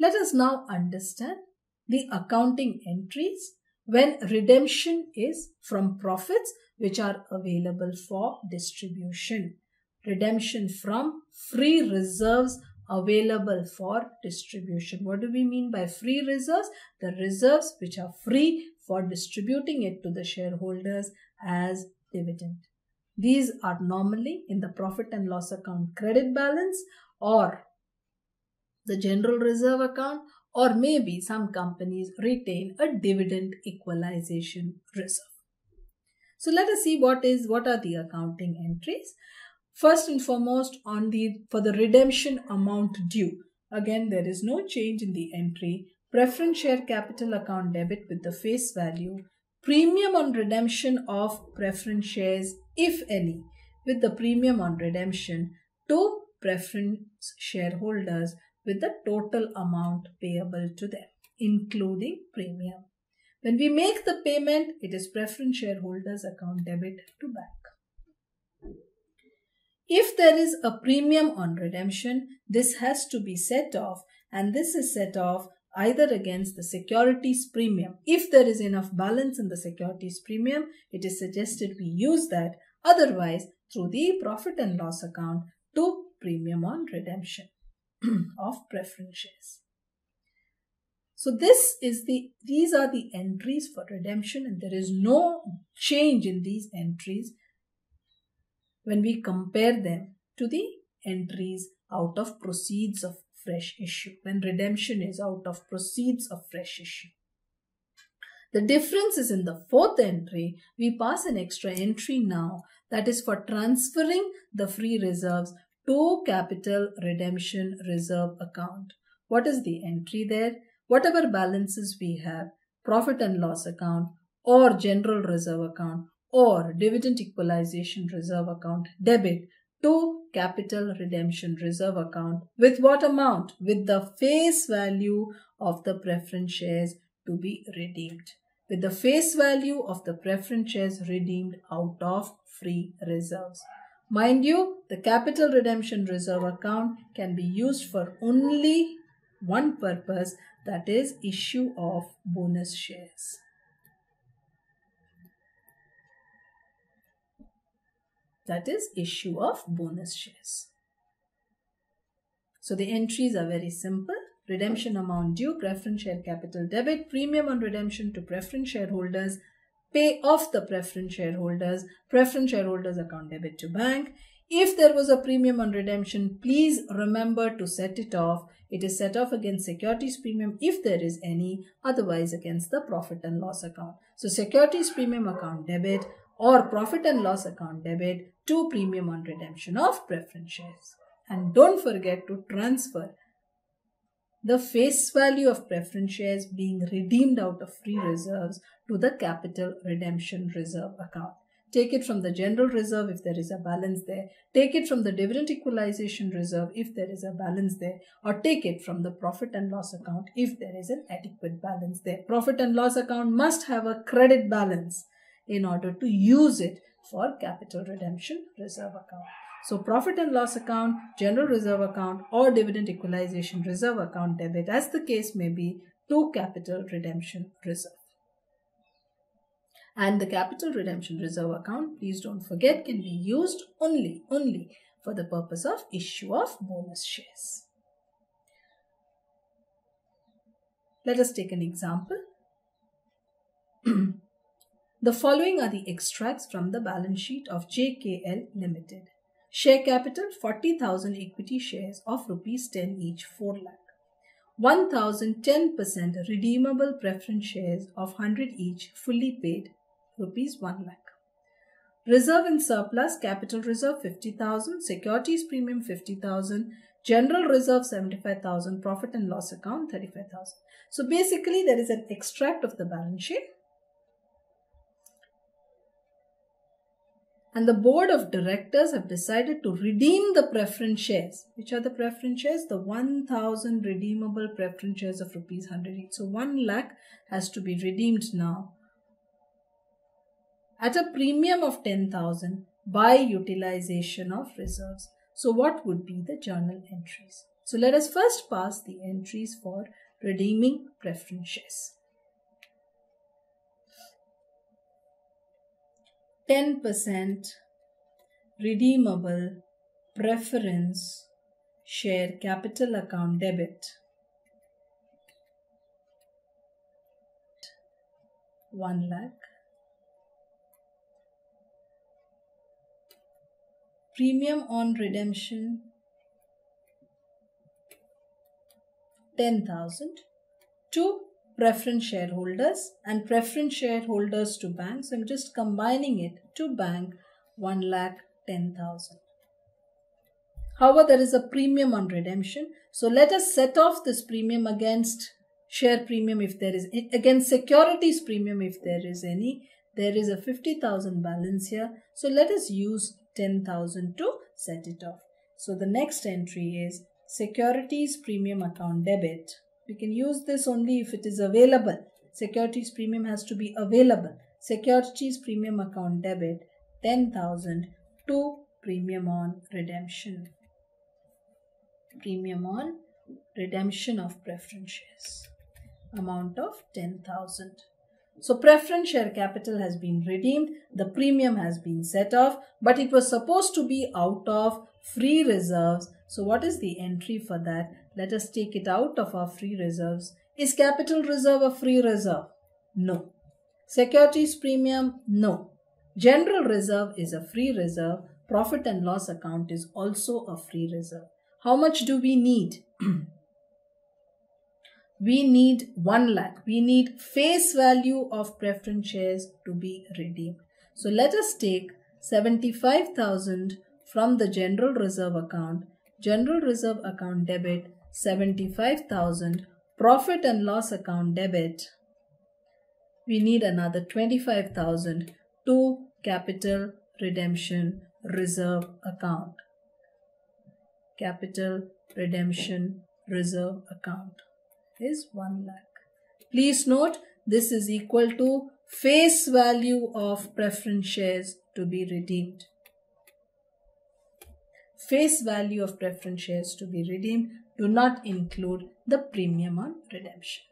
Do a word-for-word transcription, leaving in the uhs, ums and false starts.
Let us now understand the accounting entries when redemption is from profits which are available for distribution. Redemption from free reserves available for distribution. What do we mean by free reserves? The reserves which are free for distributing it to the shareholders as dividend. These are normally in the profit and loss account credit balance or the general reserve account, or maybe some companies retain a dividend equalization reserve. So let us see what is what are the accounting entries. First and foremost, on the for the redemption amount due, again there is no change in the entry. Preference share capital account debit with the face value, premium on redemption of preference shares, if any, with the premium on redemption to preference shareholders with the total amount payable to them, including premium. When we make the payment, it is preference shareholders account debit to bank. If there is a premium on redemption, this has to be set off, and this is set off either against the securities premium. If there is enough balance in the securities premium, it is suggested we use that, otherwise through the profit and loss account to premium on redemption of preference shares. So this is the these are the entries for redemption, and there is no change in these entries when we compare them to the entries out of proceeds of fresh issue, when redemption is out of proceeds of fresh issue. The difference is in the fourth entry. We pass an extra entry now, that is for transferring the free reserves to capital redemption reserve account. What is the entry there? Whatever balances we have, profit and loss account or general reserve account or dividend equalization reserve account debit to capital redemption reserve account, with what amount? With the face value of the preference shares to be redeemed, with the face value of the preference shares redeemed out of free reserves. Mind you, the capital redemption reserve account can be used for only one purpose, that is issue of bonus shares. That is issue of bonus shares. So the entries are very simple. Redemption amount due, preference share capital debit, premium on redemption to preference shareholders, pay off the preference shareholders, preference shareholders account debit to bank. If there was a premium on redemption, please remember to set it off. It is set off against securities premium if there is any, otherwise against the profit and loss account. So securities premium account debit or profit and loss account debit to premium on redemption of preference shares. And don't forget to transfer the face value of preference shares being redeemed out of free reserves to the capital redemption reserve account. Take it from the general reserve if there is a balance there. Take it from the dividend equalization reserve if there is a balance there. Or take it from the profit and loss account if there is an adequate balance there. Profit and loss account must have a credit balance in order to use it for capital redemption reserve account. So profit and loss account, general reserve account or dividend equalization reserve account debit, as the case may be, to capital redemption reserve. And the capital redemption reserve account, please don't forget, can be used only, only for the purpose of issue of bonus shares. Let us take an example. The following are the extracts from the balance sheet of J K L Limited. Share capital forty thousand equity shares of rupees ten each, four lakh. one thousand ten percent redeemable preference shares of one hundred each, fully paid, rupees one lakh. Reserve and surplus, capital reserve fifty thousand, securities premium fifty thousand, general reserve seventy-five thousand, profit and loss account thirty-five thousand. So basically there is an extract of the balance sheet. And the board of directors have decided to redeem the preference shares. Which are the preference shares? The one thousand redeemable preference shares of rupees one hundred each. So one lakh has to be redeemed now at a premium of ten thousand by utilization of reserves. So what would be the journal entries? So let us first pass the entries for redeeming preference shares. ten percent redeemable preference share capital account debit one lakh. Premium on redemption ten thousand to preference shareholders and preference shareholders to bank. So I'm just combining it to bank one lakh ten thousand. However, there is a premium on redemption. So let us set off this premium against share premium if there is, against securities premium if there is any. There is a fifty thousand balance here. So let us use ten thousand to set it off. So the next entry is securities premium account debit. We can use this only if it is available. Securities premium has to be available. Securities premium account debit ten thousand to premium on redemption. Premium on redemption of preference shares. Amount of ten thousand. So preference share capital has been redeemed. The premium has been set off. But it was supposed to be out of free reserves. So what is the entry for that? Let us take it out of our free reserves. Is capital reserve a free reserve? No. Securities premium? No. General reserve is a free reserve. Profit and loss account is also a free reserve. How much do we need? We need one lakh. We need face value of preference shares to be redeemed. So let us take seventy-five thousand from the general reserve account. General reserve account debit seventy-five thousand. Profit and loss account debit. We need another twenty-five thousand to capital redemption reserve account. Capital redemption reserve account is one lakh. Please note, this is equal to face value of preference shares to be redeemed. Face value of preference shares to be redeemed do not include the premium on redemption.